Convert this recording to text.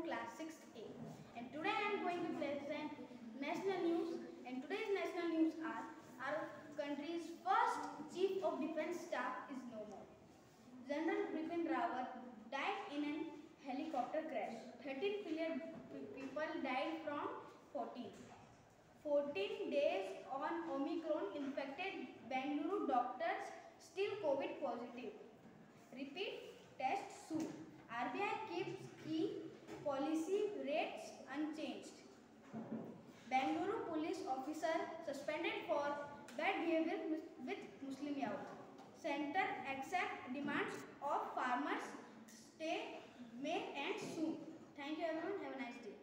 from class 6A, and today I am going to present national news, and today's national news are our country's first chief of defense staff is no more. General Bipin Rawat died in an helicopter crash. 13 people died from 14. 14 days on Omicron infected Bengaluru doctors still COVID positive. Repeat test soon. RBI keeps key policy rates unchanged. Bengaluru police officer suspended for bad behavior with Muslim youth. Center accept demands of farmers. Stay May ends soon. Thank you everyone. Have a nice day.